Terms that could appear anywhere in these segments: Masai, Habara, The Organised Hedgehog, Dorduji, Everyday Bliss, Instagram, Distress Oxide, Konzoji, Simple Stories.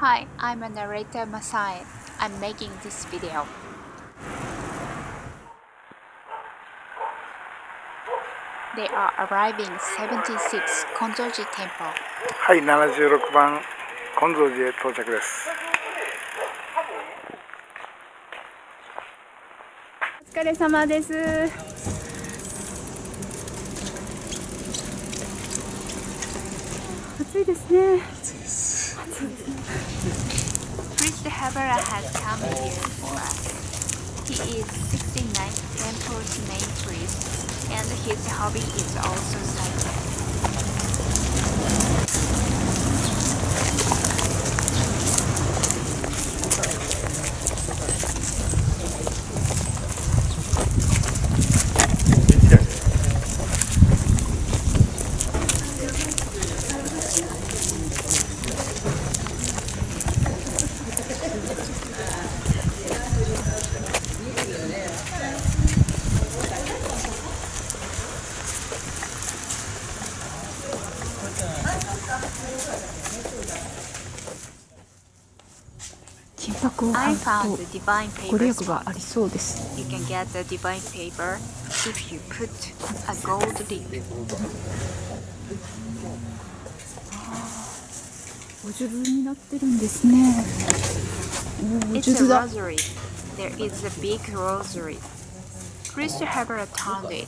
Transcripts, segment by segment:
Hi, I'm a narrator Masai. I'm making this video. They are arriving 76 Konzoji temple. はい、76番Konzojiへ到着です。お疲れ様です。暑いですね。暑いです。 Priest Habara has come here for us. He is 69th temple's main priest, and his hobby is also cycling. I found the divine paper spot. You can get the divine paper if you put a gold leaf. お数珠になってるんですね。It's a rosary. There is a big rosary. Priest Habara found it.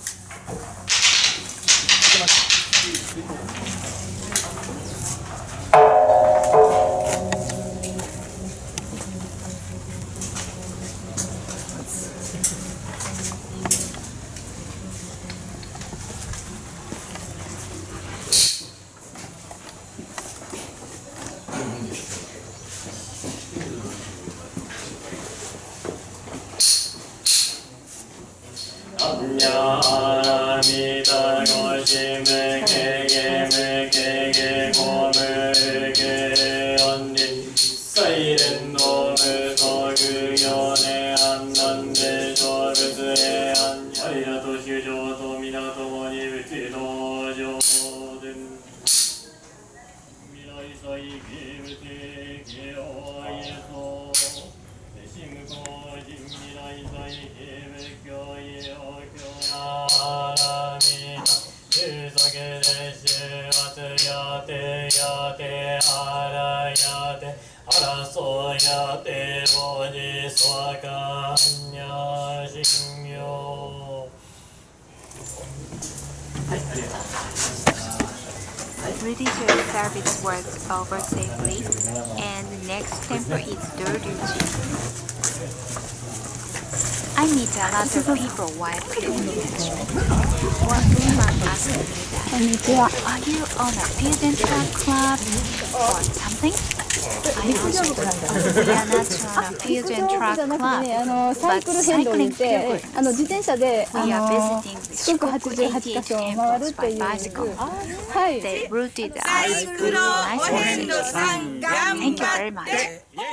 Religious service was over safely, and the next temple is Dorduji. I meet a lot of people while pilgrimage. One woman asked me that, "Are you on a peasant club or something?" I answered, "We are not on a peasant club, but cycling pilgrims. We are visiting 四国88カ所を回るっていう。はい。They routed us through nice messages. Thank you very much.